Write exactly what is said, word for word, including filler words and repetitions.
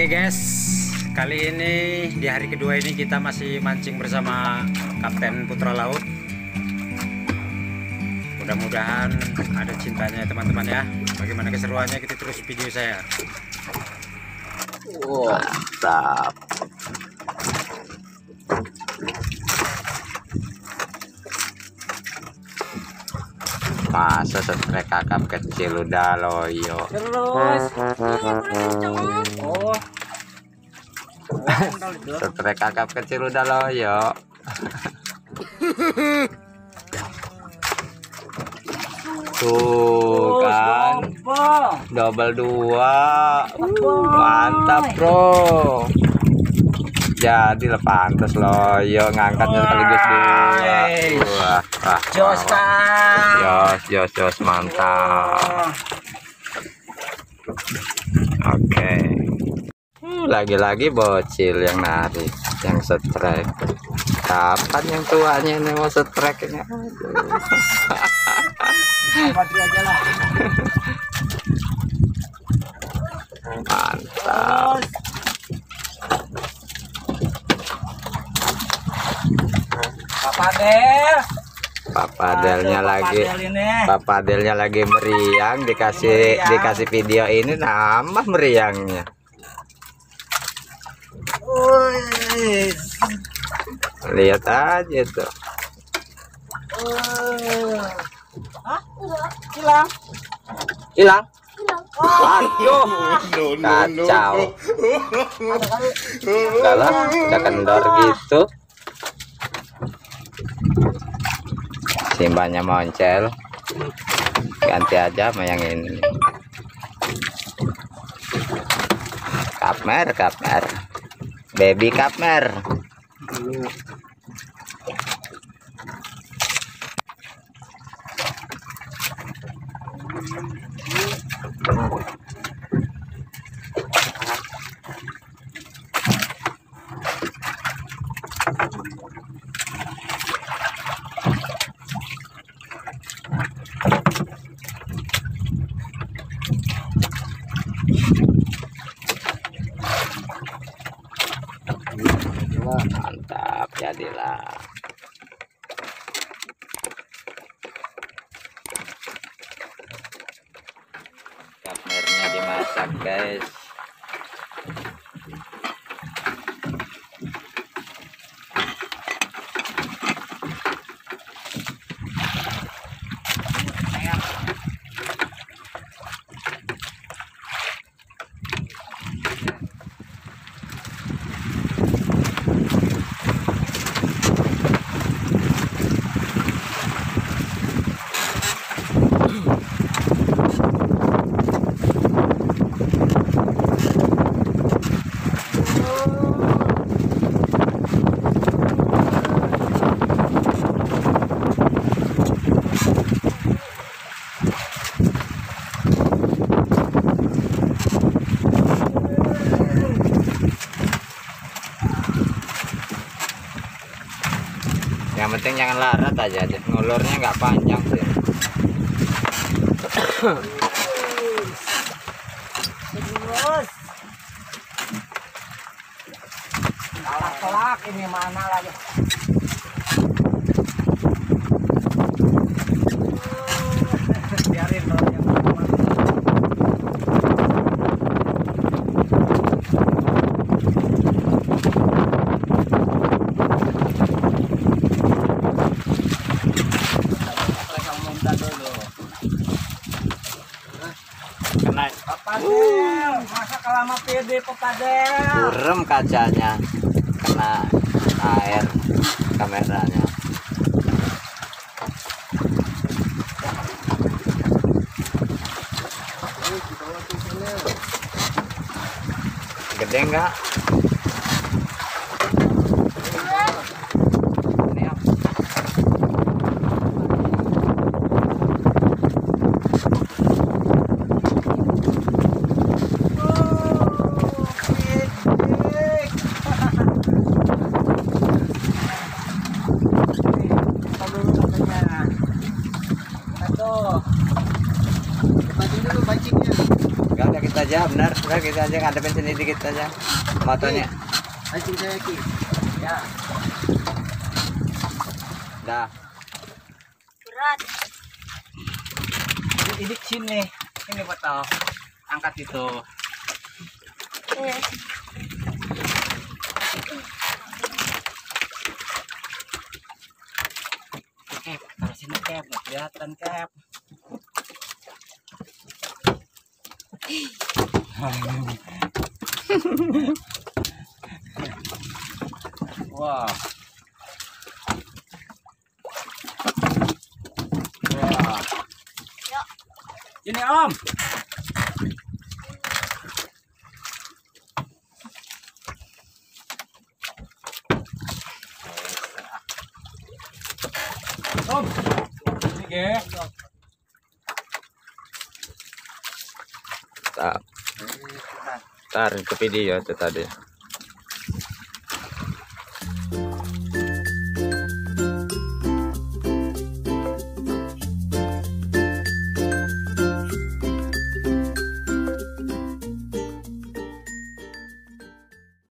Oke guys, kali ini di hari kedua ini kita masih mancing bersama Kapten Putra Laut. Mudah-mudahan ada cintanya teman-teman ya. Bagaimana keseruannya kita terus video saya. Wow. Mantap. Masa setrek kakap kecil udah loyo. Terus. Oh. Setrek kakap kecil udah loyo. Tuh kan. Double dua. Mantap bro. Jadi lepantas loyo ngangkatnya sekaligus dua. Wah, wah, Josss, Josss, Josss, Josss, mantap. Oke. Lagi-lagi bocil yang narik, yang setrek. Kapan yang tuanya ini mau setrek ini? Mantap. Papadel, papadelnya lagi, papadelnya lagi meriang, dikasih meriang. Dikasih video ini nambah meriangnya. Uy. Lihat aja tuh. Hah? Hilang, hilang. Waduh, kacau. Kalah, udah kendor gitu. Simbanya moncel, ganti aja sama yang ini. Kapmer, kapmer, baby kapmer. Mantap, jadilah. Kapmernya dimasak guys. Yang penting jangan larat aja, ngulurnya nggak panjang sih. Tolak-tolak ini mana lagi? Biarin loh. Papadel, masa kelama P D papadel. Burem kacanya, kena air kameranya. Gede enggak? Pancing dulu pancingnya. Enggak ada kita aja, benar, benar gitu aja, ngadepin sendiri gitu aja motonya. Ayo saya ki. Ya. Dah. Berat. Ini sini, ini botol. Angkat itu. Eh. Kep, taruh sini kep, nggak kelihatan kep. Wow. Wow. Yuk. Ini Om. Om. Ini gek. Tar, tar ke video itu tadi.